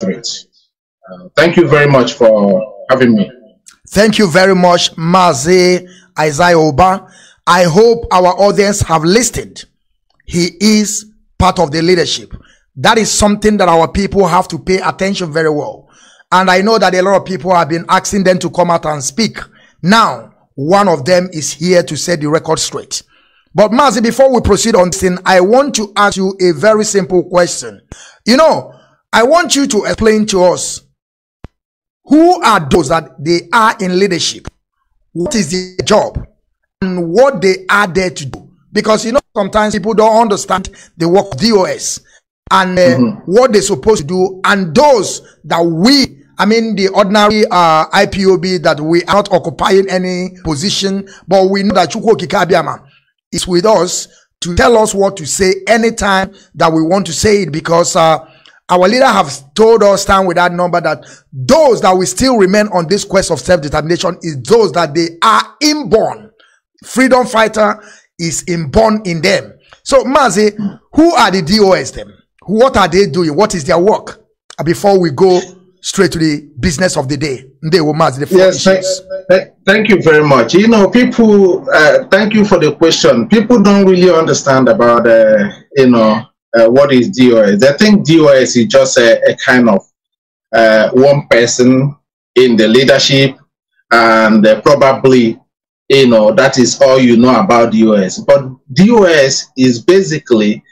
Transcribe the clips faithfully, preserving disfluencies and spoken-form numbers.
threats. Uh, thank you very much for having me. Thank you very much, Mazi Isaiah Oba. I hope our audience have listed. He is part of the leadership. That is something that our people have to pay attention very well. And I know that a lot of people have been asking them to come out and speak. Now, one of them is here to set the record straight. But Mazi, before we proceed on this thing, I want to ask you a very simple question. You know, I want you to explain to us, who are those that they are in leadership? What is their job? And what they are there to do? Because, you know, sometimes people don't understand the work of D O S and uh, mm-hmm. what they're supposed to do. And those that we, I mean, the ordinary uh, I P O B, that we are not occupying any position, but we know that Chukwuokike Abiama is with us to tell us what to say anytime that we want to say it, because uh, our leader has told us time with that number that those that will still remain on this quest of self-determination is those that they are inborn. Freedom fighter is inborn in them. So Mazi, who are the D O S them? What are they doing? What is their work? Before we go straight to the business of the day. They will Mazi, the four yes, issues. Thank you very much. You know, people, uh, thank you for the question. People don't really understand about, uh, you know, uh, what is D O S. They think D O S is just a, a kind of uh, one person in the leadership, and uh, probably, you know, that is all you know about D O S. But D O S is basically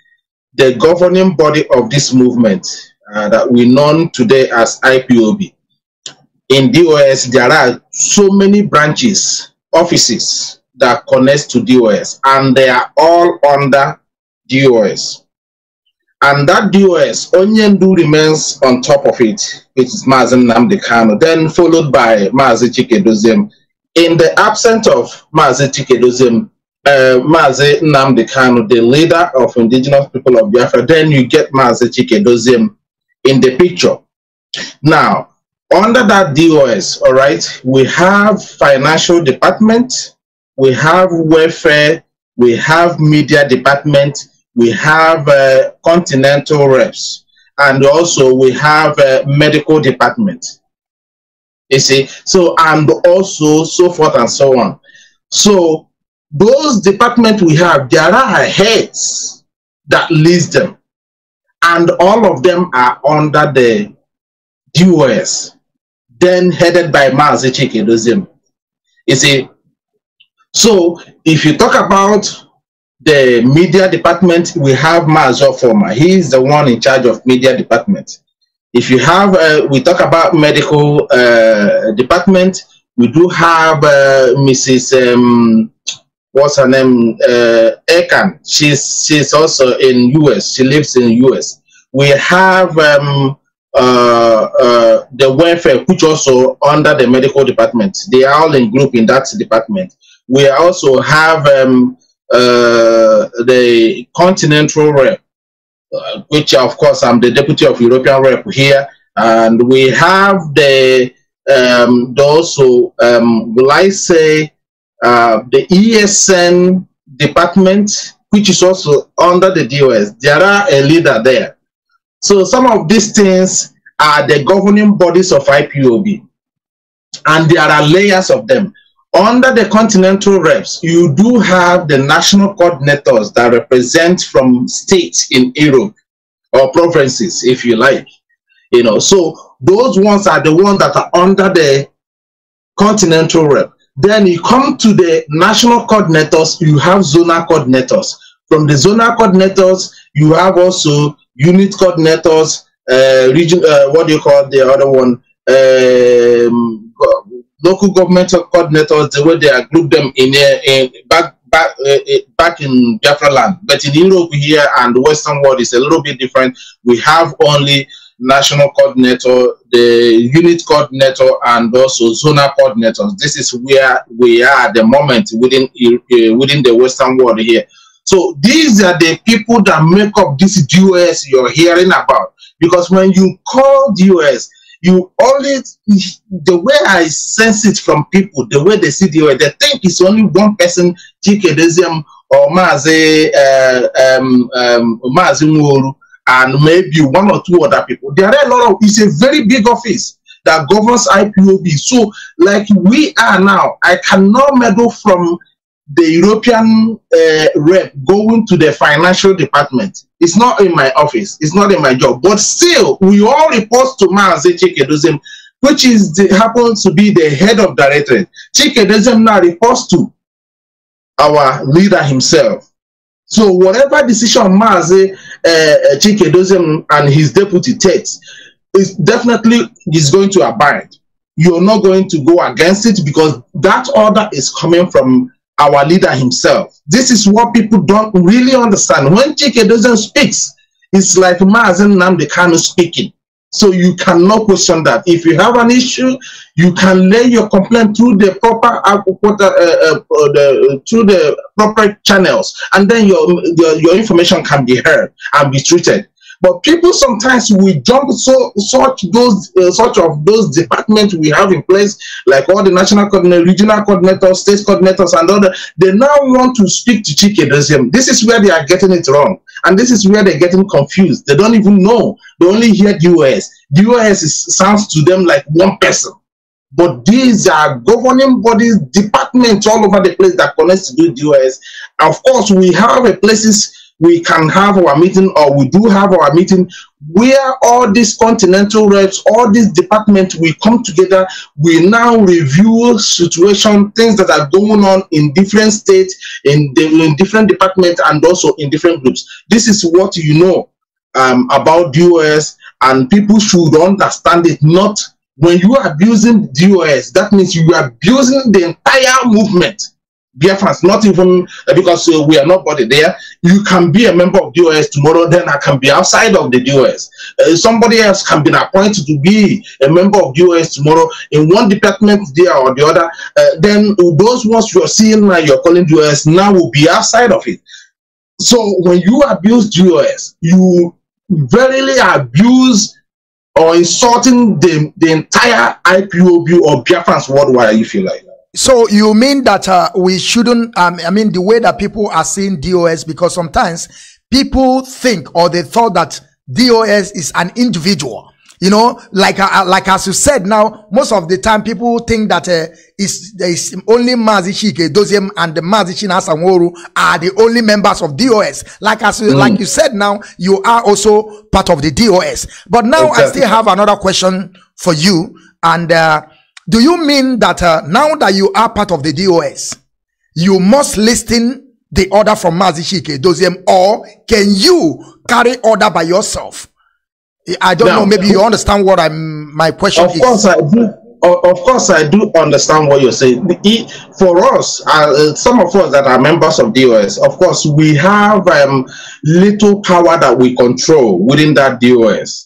the governing body of this movement uh, that we know today as I P O B. In D O S, there are so many branches, offices that connect to D O S, and they are all under D O S. And that D O S, Onyendu remains on top of it, which is Mazi Nnamdi Kanu, then followed by Mazi Chika Edoziem. In the absence of Mazi Chika Edoziem, uh, Mazi Nnamdi Kanu, the leader of indigenous people of Biafra, then you get Mazi Chika Edoziem in the picture. Now, under that D O S, all right, we have financial department, we have welfare, we have media department, we have uh, continental reps, and also we have uh, medical department. You see, so and also so forth and so on. So those departments we have, there are heads that leads them, and all of them are under the D O S. Then headed by Mazi Chika Edoziem. You see, so if you talk about the media department, we have Marzo Former. He is the one in charge of media department. If you have, uh, we talk about medical uh, department, we do have uh, Missus Um, what's her name? Uh, Ekan. She's, she's also in U S. She lives in U S. We have... Um, Uh, uh, the welfare, which also under the medical department. They are all in group in that department. We also have um, uh, the continental rep, uh, which of course I'm the deputy of European rep here, and we have the, um, the also, um, will I say, uh, the E S N department, which is also under the D O S. There are a leader there. So some of these things are the governing bodies of I P O B, and there are layers of them. Under the continental reps, you do have the national coordinators that represent from states in Europe or provinces, if you like. You know, so those ones are the ones that are under the continental rep. Then you come to the national coordinators, you have zonal coordinators. From the zonal coordinators, you have also unit coordinators, uh, region, uh, what do you call the other one? Um, local government coordinators, the way they are grouped them in, uh, in back back uh, back in Biafra land. But in Europe here and the Western world is a little bit different. We have only national coordinator, the unit coordinator, and also zonal coordinators. This is where we are at the moment within uh, within the Western world here. So these are the people that make up this D O S you're hearing about. Because when you call D O S, you always, the way I sense it from people, the way they see D O S, they think it's only one person, Chika Edoziem or Mazi, uh, um, um, Mazi Nworu, and maybe one or two other people. There are a lot of, it's a very big office that governs I P O B. So like we are now, I cannot meddle from the European uh, rep going to the financial department. It's not in my office. It's not in my job. But still, we all report to Mazi Chika Edoziem, which is the, happens to be the head of directorate. Chika Edoziem now reports to our leader himself. So whatever decision Mazi uh, Chika Edoziem and his deputy takes, is definitely is going to abide. You're not going to go against it because that order is coming from our leader himself. This is what people don't really understand. When Chika Edoziem speaks, it's like Mazi Nnamdi Kanu speaking. So you cannot question that. If you have an issue, you can lay your complaint through the proper uh, uh, uh, the, through the proper channels, and then your, your your information can be heard and be treated. But people sometimes we jump so such those uh, such of those departments we have in place, like all the national coordinators, regional coordinators, state coordinators, and other. They now want to speak to Chika Edoziem. This is where they are getting it wrong, and this is where they're getting confused. They don't even know. They only hear D O S. D O S is, sounds to them like one person, but these are governing bodies, departments all over the place that connects to do D O S. Of course, we have a places. We can have our meeting, or we do have our meeting, where all these continental reps, all these departments, we come together. We now review situation, things that are going on in different states, in, the, in different departments, and also in different groups. This is what you know um, about D O S, and people should understand it. Not when you are abusing D O S, that means you are abusing the entire movement. Biafrans, not even uh, because uh, we are not body there. You can be a member of D O S tomorrow, then I can be outside of the D O S. Uh, somebody else can be appointed to be a member of D O S tomorrow in one department there or the other. Uh, then those ones you are seeing now, you're calling D O S, now will be outside of it. So when you abuse D O S, you verily abuse or insulting the, the entire I P O B or Biafrans worldwide, if you like. So you mean that uh, we shouldn't, um, I mean, the way that people are seeing D O S, because sometimes people think or they thought that D O S is an individual, you know, like uh, like as you said now, most of the time people think that uh, it's, it's only Mazi Chika Edoziem and the Mazi Isaiah Oba are the only members of D O S. Like as you, mm. like you said now, you are also part of the D O S. But now exactly. I still have another question for you, and uh, do you mean that uh, now that you are part of the D O S, you must listen the order from Mazi Chika Edoziem, or can you carry order by yourself? I don't now, know. Maybe you understand what I'm. My question of is. Course I do. Of course, I do understand what you're saying. For us, uh, some of us that are members of D O S, of course, we have um, little power that we control within that D O S.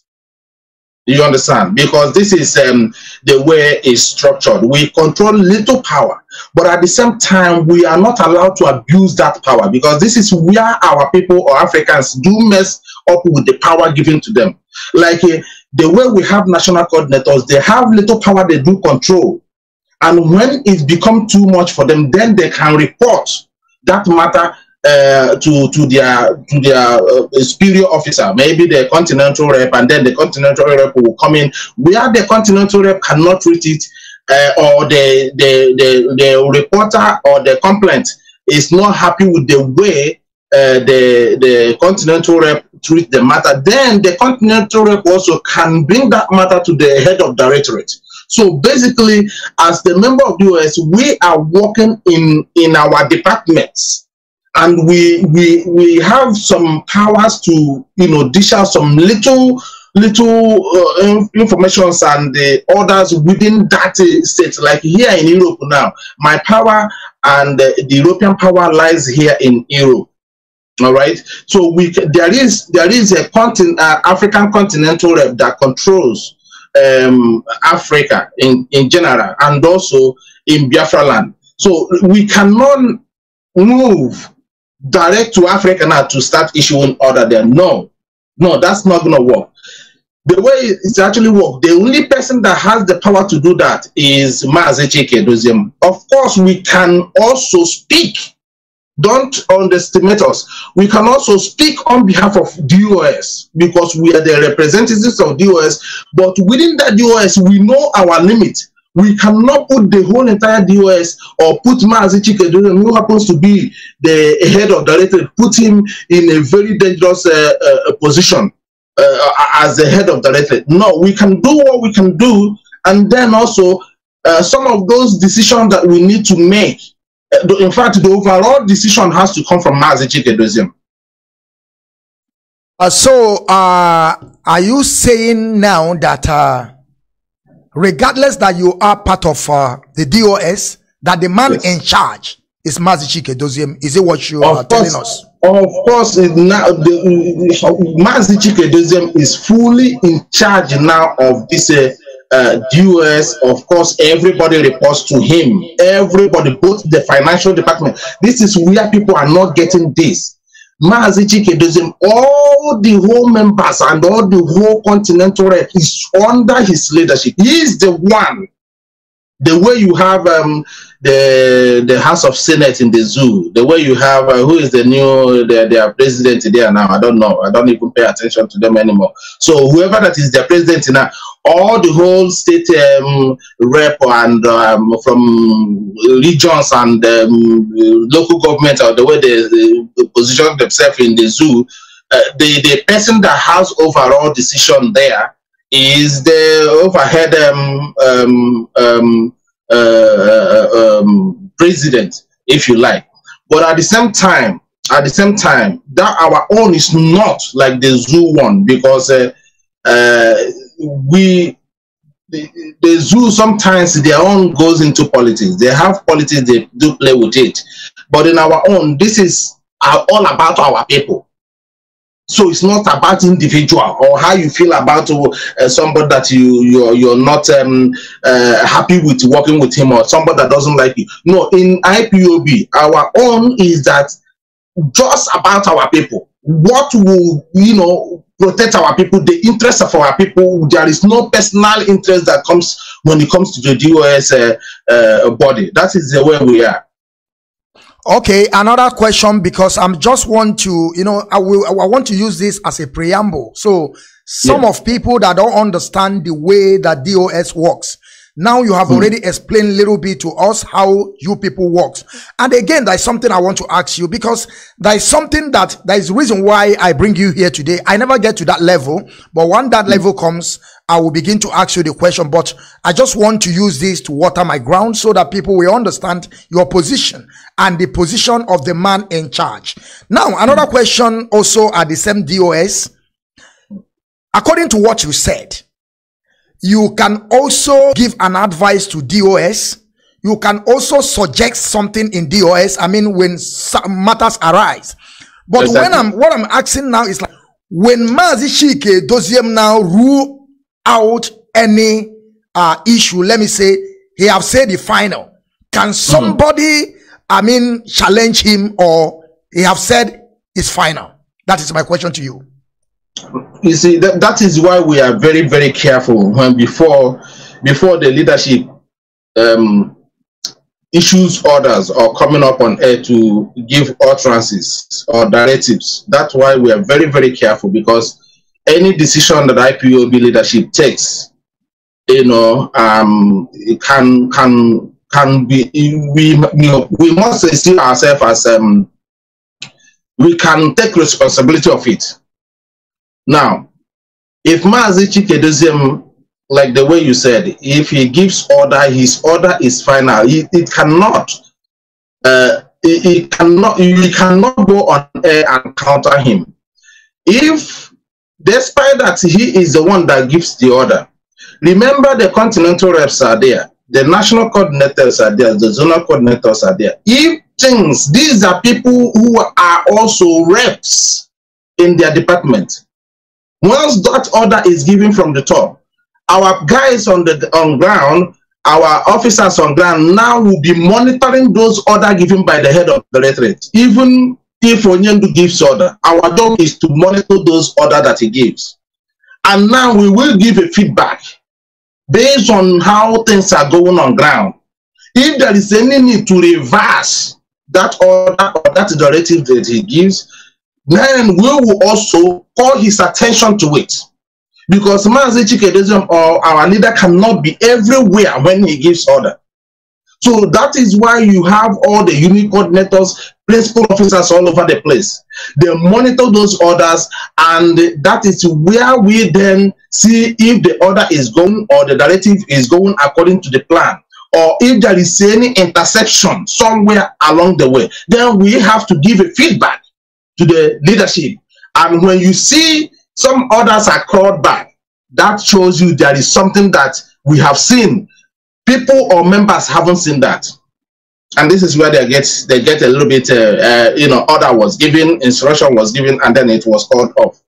You understand? Because this is um, the way it's structured. We control little power, but at the same time, we are not allowed to abuse that power, because this is where our people or Africans do mess up with the power given to them. Like uh, the way we have national coordinators, they have little power they do control. And when it becomes too much for them, then they can report that matter Uh, to to their to their uh, superior officer, maybe the continental rep, and then the continental rep will come in where the continental rep cannot treat it, uh, or the, the the the reporter or the complaint is not happy with the way uh, the the continental rep treat the matter. Then the continental rep also can bring that matter to the head of directorate. So basically, as the member of D O S, we are working in in our departments. And we we we have some powers to, you know, dish out some little little uh, informations and the orders within that uh, state. Like here in Europe now, my power and uh, the European power lies here in Europe. All right. So we there is there is a continent, uh, African continental rep that controls um, Africa in in general, and also in Biafra land. So we cannot move direct to Africa now to start issuing order there. No, no, that's not gonna work. The way it's actually work, the only person that has the power to do that is Mazi Chika Edoziem. Of course, we can also speak, Don't underestimate us. We can also speak on behalf of D O S because we are the representatives of D O S, but within that D O S, we know our limit. We cannot put the whole entire D O S or put Mazi Chika Edoziem, who happens to be the head of the directorate, put him in a very dangerous uh, uh, position uh, as the head of the directorate. No, we can do what we can do, and then also uh, some of those decisions that we need to make. In fact, the overall decision has to come from Mazi Chika Edoziem. Uh, so, uh, are you saying now that uh, regardless that you are part of uh, the D O S, that the man yes. in charge is Mazi Chika Edoziem? Is it what you of are course, telling us? Of course, it now, the, Mazi Chika Edoziem is fully in charge now of this uh, Uh, D O S. Of course, everybody reports to him. Everybody, both the financial department. This is where people are not getting this. Mazi Chika Edoziem, all the whole members and all the whole continental rep is under his leadership. He is the one. The way you have um, the the House of Senate in the zoo, the way you have uh, who is the new their, their president there now? I don't know. I don't even pay attention to them anymore. So whoever that is their president now, all the whole state um, rep and um, from regions and um, local government, or the way they, they position themselves in the zoo, uh, the the person that has overall decision there is the overhead um, um, um, uh, um, president, if you like. But at the same time, at the same time, that our own is not like the zoo one, because uh, uh, we the, the zoo sometimes their own goes into politics. They have politics, they do play with it. But in our own, this is all about our people. So it's not about individual or how you feel about uh, somebody that you, you're, you're not um, uh, happy with working with him, or somebody that doesn't like you. No, in I P O B, our own is that just about our people. What will, you know, protect our people, the interests of our people. There is no personal interest that comes when it comes to the D O S uh, uh, body. That is the way we are. Okay, another question, because I'm just want to, you know, I will, I want to use this as a preamble. So some yeah. of people that don't understand the way that D O S works. Now you have mm. already explained a little bit to us how you people works. And again, there's something I want to ask you, because there's something that there is reason why I bring you here today. I never get to that level, but when that mm. level comes, I will begin to ask you the question. But I just want to use this to water my ground so that people will understand your position and the position of the man in charge. Now, another mm. question also at the same D O S. According to what you said, you can also give an advice to D O S. You can also suggest something in D O S. I mean, when matters arise. But exactly. when I'm what I'm asking now is like, when Mazi Chika Edoziem now rule out any uh, issue, let me say, he have said the final. Can somebody, mm-hmm. I mean, challenge him, or he have said it's final? That is my question to you. You see, that, that is why we are very, very careful when before before the leadership um, issues orders or coming up on air to give utterances or directives. That's why we are very, very careful, because any decision that I P O B leadership takes, you know, um, it can can can be we you know, we must see ourselves as um, we can take responsibility of it. Now, if Mazi Chika Edoziem, like the way you said, if he gives order, his order is final. It, it cannot, uh, it, it cannot, you cannot go on air and counter him. If, despite that, he is the one that gives the order. Remember, the continental reps are there, the national coordinators are there, the zonal coordinators are there. If things, these are people who are also reps in their department. Once that order is given from the top, our guys on the on ground, our officers on ground now will be monitoring those orders given by the head of the directorate. Even if Onyendu gives order, our job is to monitor those orders that he gives. And now we will give a feedback based on how things are going on ground. If there is any need to reverse that order or that directive that he gives, then we will also call his attention to it. Because Mazi Chika Edoziem or our leader cannot be everywhere when he gives order. So that is why you have all the unit coordinators, principal officers all over the place. They monitor those orders, and that is where we then see if the order is going or the directive is going according to the plan, or if there is any interception somewhere along the way. Then we have to give a feedback to the leadership. And when you see some orders are called back, that shows you there is something that we have seen. People or members haven't seen that, and this is where they get they get a little bit uh, uh, you know, order was given, instruction was given, and then it was called off.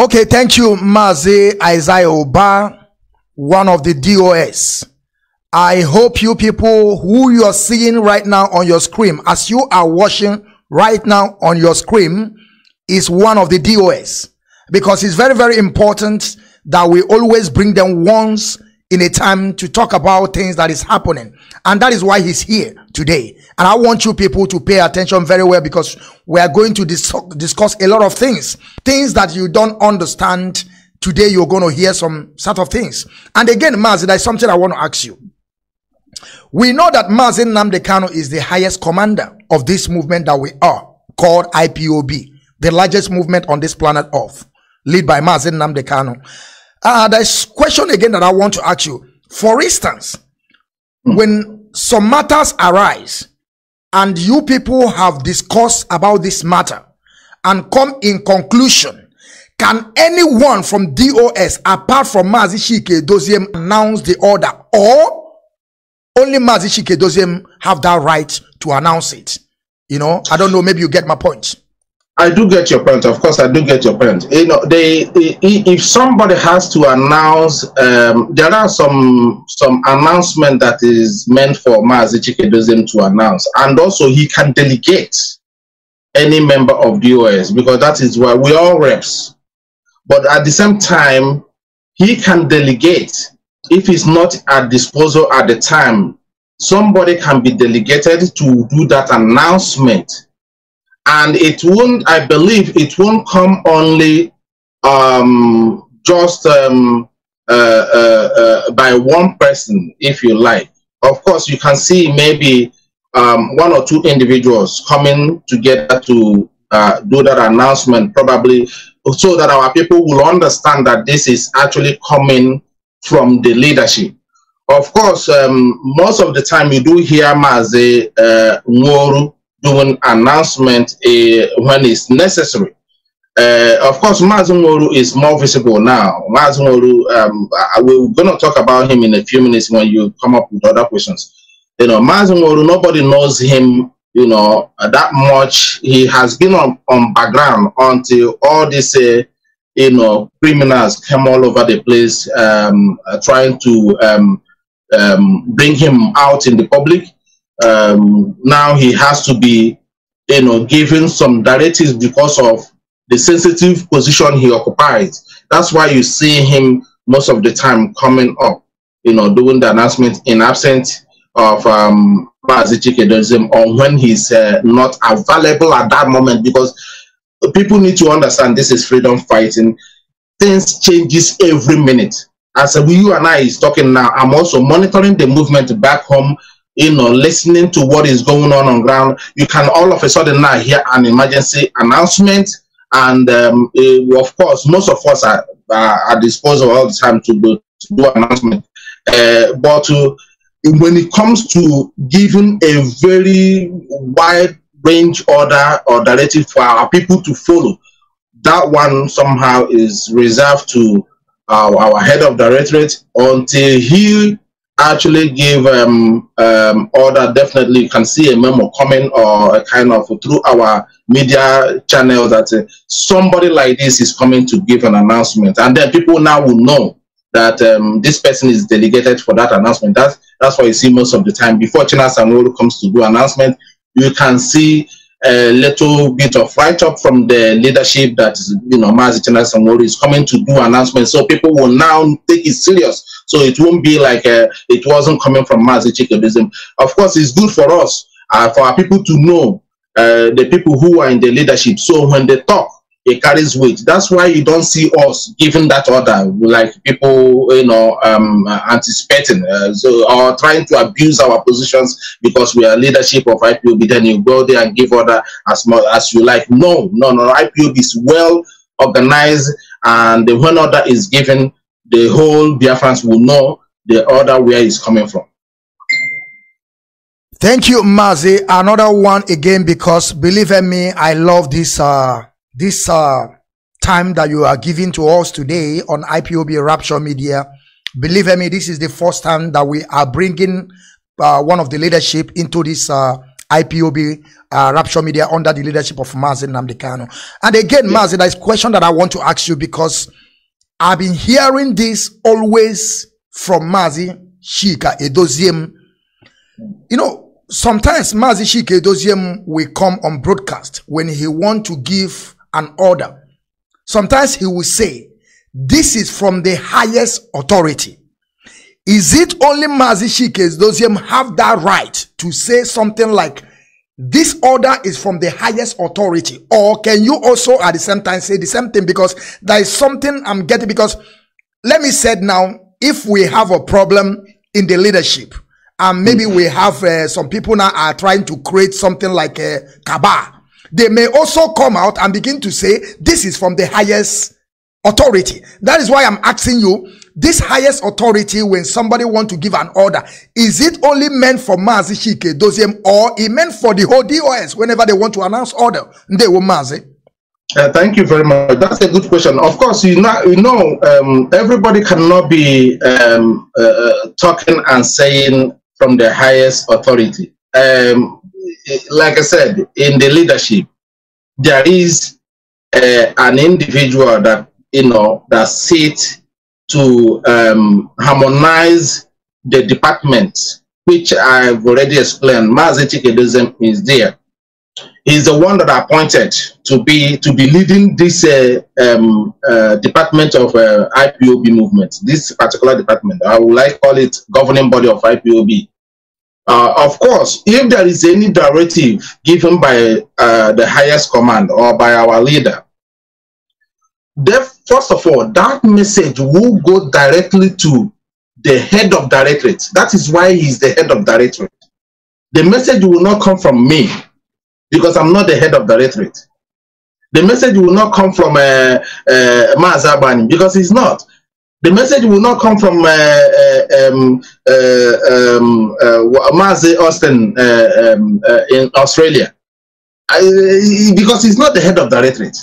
Okay, thank you, Mazi Isaiah Oba, one of the D O S. I hope you people who you are seeing right now on your screen, as you are watching right now on your screen, is one of the D O S, because it's very very important that we always bring them once in a time to talk about things that is happening, and that is why he's here today. And I want you people to pay attention very well, because we are going to dis discuss a lot of things things that you don't understand today. You're going to hear some sort of things. And again, Mazi, there's something I want to ask you. We know that Mazi Nnamdi Kanu is the highest commander of this movement that we are called I P O B, the largest movement on this planet Earth, led by Mazi Nnamdi Kanu. Uh, there's a question again that I want to ask you. For instance, when some matters arise and you people have discussed about this matter and come in conclusion, can anyone from D O S apart from Mazi Chika Edoziem announce the order, or only Mazi Chika Edoziem have that right to announce it? You know, I don't know, maybe you get my point. I do get your point. Of course, I do get your point. You know, they, if somebody has to announce, um, there are some some announcement that is meant for Mazi Chika Edoziem to announce, and also he can delegate any member of D O S, because that is why we are reps. But at the same time, he can delegate if he's not at disposal at the time. Somebody can be delegated to do that announcement. And it won't, I believe, it won't come only um, just um, uh, uh, uh, by one person, if you like. Of course, you can see maybe um, one or two individuals coming together to uh, do that announcement, probably, so that our people will understand that this is actually coming from the leadership. Of course, um, most of the time you do hear Mazi uh, Nworu doing announcement uh, when it's necessary. Uh, of course, Mazi Nworu is more visible now. Mazi Nworu, um, we're going to talk about him in a few minutes when you come up with other questions. You know, Mazi Nworu, nobody knows him, you know, that much. He has been on, on background until all these, uh, you know, criminals came all over the place um, uh, trying to um, um, bring him out in the public. Um, now he has to be, you know, given some directives because of the sensitive position he occupies. That's why you see him most of the time coming up, you know, doing the announcement in absence of um, Mazi Chika Edoziem, or when he's uh, not available at that moment, because people need to understand this is freedom fighting. Things changes every minute. As you and I is talking now, I'm also monitoring the movement back home, you know, listening to what is going on on ground. You can all of a sudden now hear an emergency announcement, and um, uh, of course, most of us are uh, at disposal all the time to do, to do announcement. Uh, but to, when it comes to giving a very wide range order or directive for our people to follow, that one somehow is reserved to uh, our head of directorate until he actually give um, um, order. Definitely you can see a memo coming, or a kind of through our media channel, that uh, somebody like this is coming to give an announcement, and then people now will know that um, this person is delegated for that announcement. That's, that's why you see most of the time before Chukwuokike Abiama comes to do announcement, you can see a little bit of write-up from the leadership that, you know, Mazi Chukwuokike Abiama is coming to do announcements, so people will now take it serious. So it won't be like uh, it wasn't coming from Mazi Chika Edoziem. Of course, it's good for us uh, for our people to know uh, the people who are in the leadership. So when they talk, it carries weight. That's why you don't see us giving that order, like people, you know, um, anticipating uh, so, or trying to abuse our positions because we are leadership of I P O B. Then you go there and give order as much as you like. No, no, no. I P O B is well organized, and the when order is given, the whole Biafrans will know the order where it's coming from. Thank you, Mazi. Another one again, because believe me, I love this uh this uh time that you are giving to us today on I P O B Rapture Media. Believe me, this is the first time that we are bringing uh, one of the leadership into this uh I P O B uh, Rapture Media under the leadership of Mazi Nnamdi Kanu. And again, yeah. Mazi, there's a question that I want to ask you, because I've been hearing this always from Mazi Chika Edoziem. You know, sometimes Mazi Chika Edoziem will come on broadcast when he wants to give an order. Sometimes he will say, this is from the highest authority. Is it only Mazi Chika Edoziem have that right to say something like, this order is from the highest authority? Or can you also at the same time say the same thing? Because there is something I'm getting, because let me say now, if we have a problem in the leadership, and maybe we have uh, some people now are trying to create something like a cabal, they may also come out and begin to say, this is from the highest authority. That is why I'm asking you, this highest authority, when somebody want to give an order, is it only meant for Mazi Chika Edoziem, or it meant for the whole D O S whenever they want to announce order? They will Mazi. Uh, thank you very much. That's a good question. Of course, you know, you know um, everybody cannot be um, uh, talking and saying from the highest authority. Um, like I said, in the leadership, there is uh, an individual that you know, that sit to um, harmonize the departments, which I've already explained. Mazi Chika Edoziem is there. He's the one that appointed to be to be leading this uh, um, uh, department of uh, I P O B movement. This particular department, I would like to call it governing body of I P O B. Uh, of course, if there is any directive given by uh, the highest command or by our leader, then first of all, that message will go directly to the head of directorate. That is why he's the head of directorate. The message will not come from me, because I'm not the head of directorate. The message will not come from uh, uh, Mazi Abanime, because he's not. The message will not come from uh, uh, um, uh, um, uh, Mazi Austin uh, um, uh, in Australia, I, because he's not the head of directorate.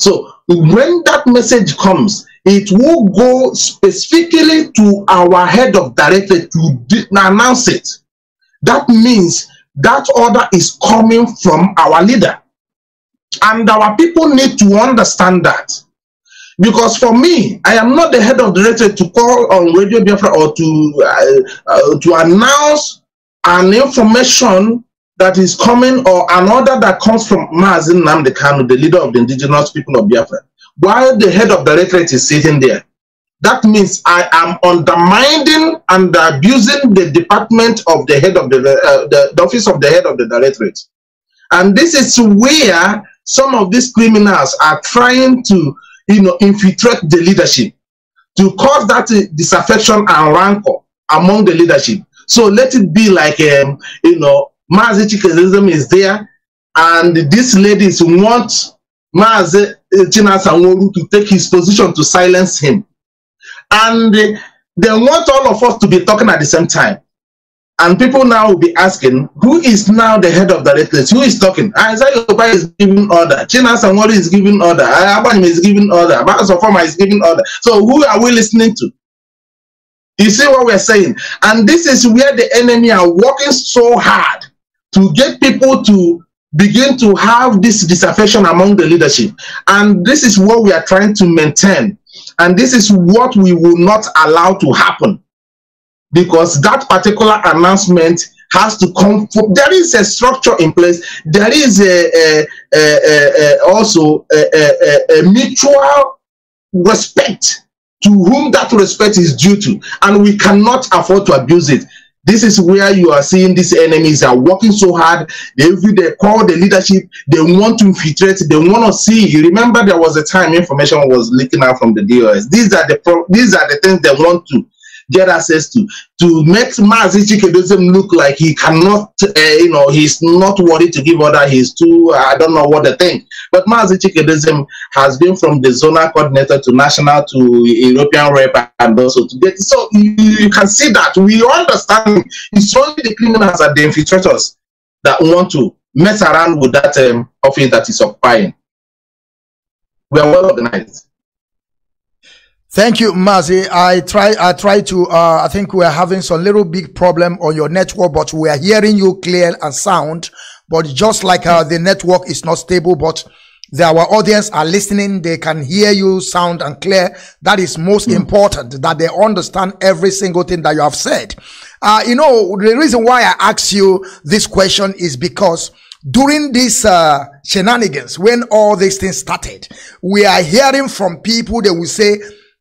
So when that message comes, it will go specifically to our head of directorate to announce it. That means that order is coming from our leader, and our people need to understand that. Because for me, I am not the head of directorate to call on Radio Biafra or to uh, uh, to announce an information that is coming, or an order that comes from Mazi Nnamdi Kanu, the leader of the indigenous people of Biafra. While the head of directorate is sitting there, that means I am undermining and abusing the department of the head of the, uh, the, the office of the head of the directorate. And this is where some of these criminals are trying to, you know, infiltrate the leadership, to cause that uh, disaffection and rancor among the leadership. So let it be like, um, you know, Mazi Chika Edoziem is there, and these ladies want Mazi Nworu to take his position to silence him. And they want all of us to be talking at the same time. And people now will be asking, who is now the head of the directorate? Who is talking? Isaiah Oba is giving order. Chinasa Nworu is giving order. Abanime is giving order. Bakaso Farmai is giving order. So who are we listening to? You see what we're saying? And this is where the enemy are working so hard to get people to begin to have this disaffection among the leadership. And this is what we are trying to maintain. And this is what we will not allow to happen. Because that particular announcement has to come from, there is a structure in place. There is a, a, a, a, a, also a, a, a mutual respect to whom that respect is due to, and we cannot afford to abuse it. This is where you are seeing these enemies are working so hard. Every day, call the leadership. They want to infiltrate. They want to see. You remember there was a time information was leaking out from the D O S. These are the pro these are the things they want to get access to to make Mazi Chika Edoziem look like he cannot, uh, you know, he's not worthy to give order. He's too, uh, I don't know what they think. But Mazi Chika Edoziem has been from the zonal coordinator to national to European rep and also to get. So you, you can see that we understand it's only the criminals and the infiltrators that want to mess around with that um, office that is occupying. We are well organized. Thank you, Mazi. I try, I try to, uh, I think we're having some little big problem on your network, but we are hearing you clear and sound. But just like uh, the network is not stable, but the, our audience are listening. They can hear you sound and clear. That is most mm. important, that they understand every single thing that you have said. Uh, you know, the reason why I ask you this question is because during these uh, shenanigans, when all these things started, we are hearing from people, they will say,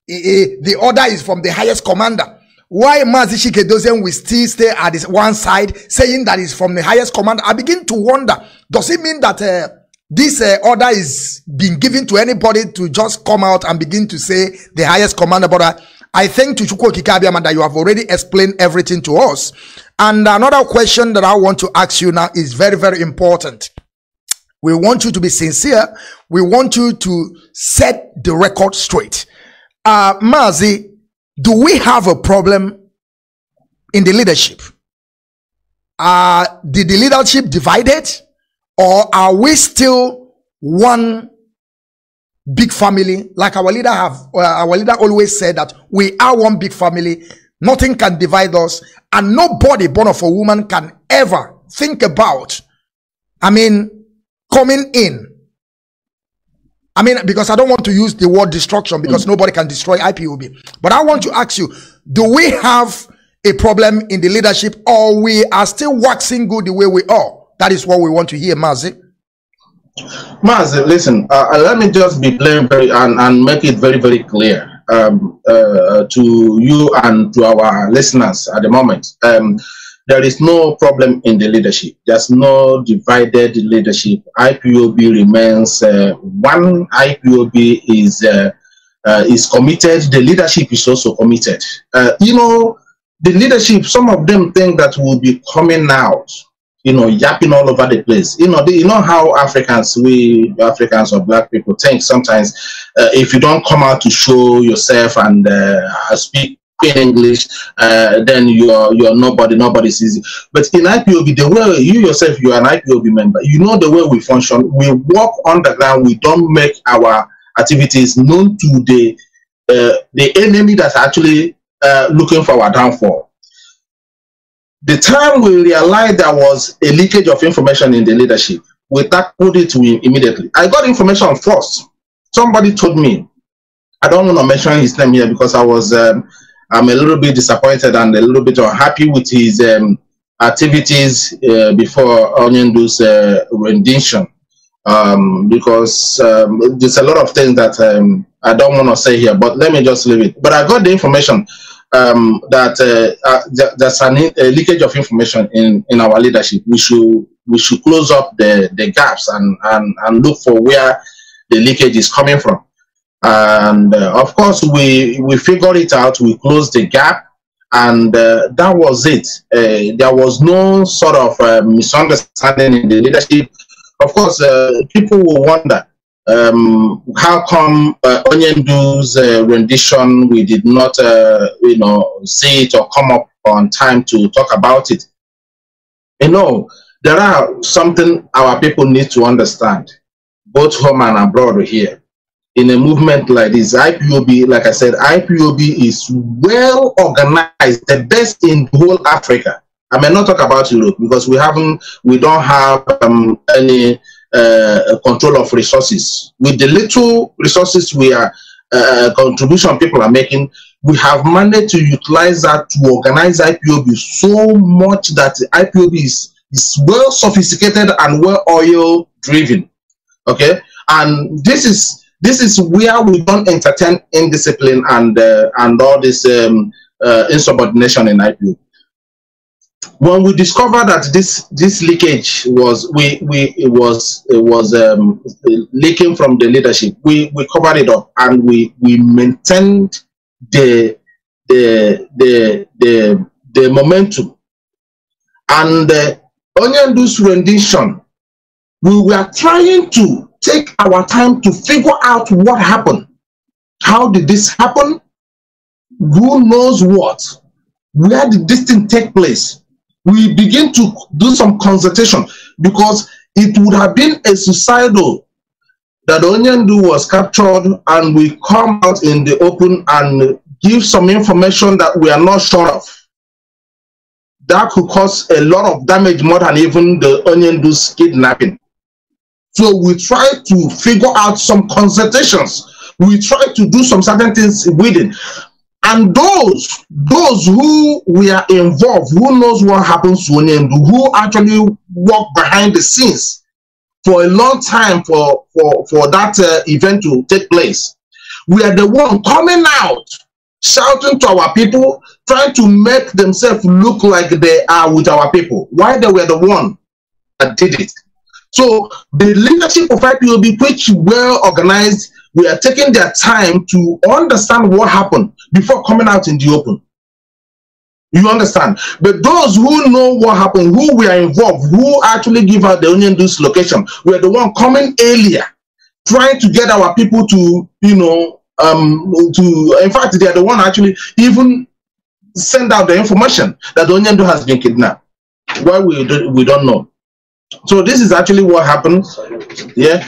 the order is from the highest commander. Why Mazi Chika Edoziem will still stay at this one side saying that it's from the highest commander? I begin to wonder, does it mean that uh, this uh, order is being given to anybody to just come out and begin to say the highest commander? But uh, I think to Chukwuokike Abiama that you have already explained everything to us. And another question that I want to ask you now is very, very important. We want you to be sincere. We want you to set the record straight. Uh, Mazi, do we have a problem in the leadership? Uh, did the leadership divide it? Or are we still one big family? Like our leader have, uh, our leader always said that we are one big family. Nothing can divide us. And nobody born of a woman can ever think about, I mean, coming in. I mean, because I don't want to use the word destruction because mm-hmm. nobody can destroy I P O B. But I want to ask you, do we have a problem in the leadership or we are still waxing good the way we are? That is what we want to hear, Mazi. Mazi, listen, uh, let me just be plain very, and, and make it very, very clear um, uh, to you and to our listeners at the moment. Um, There is no problem in the leadership. There's no divided leadership. I P O B remains uh, one. I P O B is uh, uh, is committed. The leadership is also committed. Uh, you know, the leadership, some of them think that will be coming out, you know, yapping all over the place. You know, they, you know how Africans, we Africans or black people think sometimes uh, if you don't come out to show yourself and uh, speak in English, uh, then you're you're nobody, nobody sees it. But in I P O B, the way you yourself, you're an I P O B member, you know the way we function. We work underground. We don't make our activities known to the uh, the enemy that's actually uh, looking for our downfall. The time we realized there was a leakage of information in the leadership, we tackled it immediately. I got information first. Somebody told me. I don't want to mention his name here because I was. Um, I'm a little bit disappointed and a little bit unhappy with his um, activities uh, before Onyendu's uh, rendition um, because um, there's a lot of things that um, I don't want to say here, but let me just leave it. But I got the information um, that uh, uh, th there's an a leakage of information in, in our leadership. We should, we should close up the, the gaps and, and, and look for where the leakage is coming from. And uh, of course we we figured it out. We closed the gap and uh, that was it. Uh, there was no sort of uh, misunderstanding in the leadership. Of course uh, people will wonder um, how come uh, Onyendu's uh, rendition we did not uh, you know see it or come up on time to talk about it. You know, there are something our people need to understand both home and abroad here. In a movement like this, I P O B, like I said, I P O B is well organized, the best in whole Africa. I may not talk about Europe because we haven't, we don't have um, any uh, control of resources. With the little resources we are, uh, contribution people are making, we have managed to utilize that to organize I P O B so much that I P O B is, is well sophisticated and well oil driven. Okay, and this is. This is where we don't entertain indiscipline and uh, and all this um, uh, insubordination in I P O B. when we discovered that this this leakage was we we it was it was um, leaking from the leadership, we we covered it up, and we we maintained the the the the the momentum. And the Onyendu's rendition, we were trying to take our time to figure out what happened. How did this happen? Who knows what? Where did this thing take place? We begin to do some consultation, because it would have been a suicidal that Onyendu was captured and we come out in the open and give some information that we are not sure of. That could cause a lot of damage, more than even the Onyendu's kidnapping. So we try to figure out some consultations. We try to do some certain things with it. And those, those who were involved, who knows what happens to Onyendu, who actually work behind the scenes for a long time for, for, for that uh, event to take place, we are the one coming out, shouting to our people, trying to make themselves look like they are with our people. Why they were the one that did it. So the leadership of I P O B, which well organized, we are taking their time to understand what happened before coming out in the open. You understand? But those who know what happened, who were involved, who actually give out the Onyendu's location, were the one coming earlier, trying to get our people to, you know, um, to, in fact, they are the one actually even send out the information that Onyendu has been kidnapped. Why we do, we don't know. So this is actually what happened. Yeah.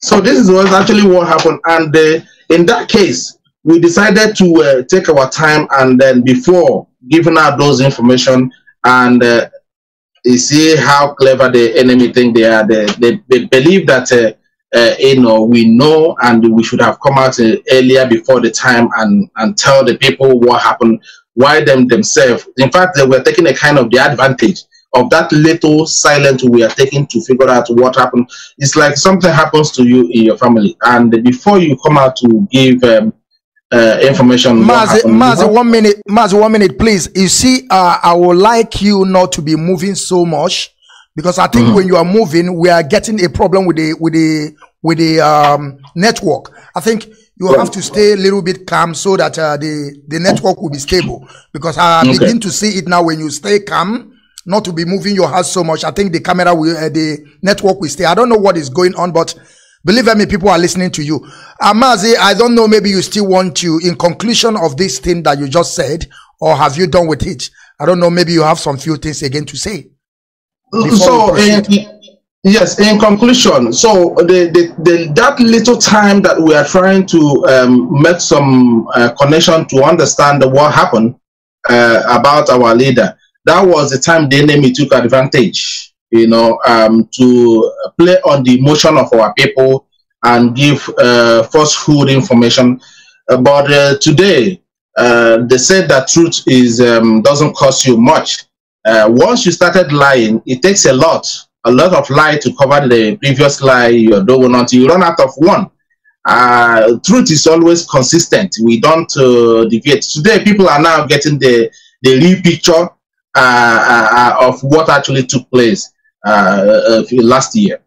So this is was actually what happened, and uh, in that case, we decided to uh, take our time, and then before giving out those information, and uh, you see how clever the enemy think they are. They, they, they believe that uh, uh, you know, we know, and we should have come out uh, earlier before the time, and and tell the people what happened. Why them themselves? In fact, they were taking a kind of the advantage of that little silence we are taking to figure out what happened. It's like something happens to you in your family, and before you come out to give um, uh, information. Mazi, Mazi, one minute, Mazi, one minute, please. You see, uh, I would like you not to be moving so much, because I think mm-hmm. when you are moving, we are getting a problem with the with the with the um, network. I think you have to stay a little bit calm so that uh, the the network will be stable, because I okay. begin to see it now when you stay calm. Not to be moving your house so much. I think the camera will, uh, the network will stay. I don't know what is going on, but believe me, people are listening to you. Uh, Mazi, I don't know, maybe you still want to, in conclusion of this thing that you just said, or have you done with it? I don't know, maybe you have some few things again to say. So, in, yes, in conclusion, so the, the, the, that little time that we are trying to um, make some uh, connection to understand what happened uh, about our leader, that was the time the enemy took advantage, you know, um, to play on the emotion of our people and give uh, falsehood information. Uh, but uh, today, uh, they said that truth is um, doesn't cost you much. Uh, once you started lying, it takes a lot, a lot of lie to cover the previous lie you're doing until you run out of one. Uh, truth is always consistent. We don't uh, deviate. Today, people are now getting the, the real picture Uh, uh, uh, of what actually took place uh, uh, last year.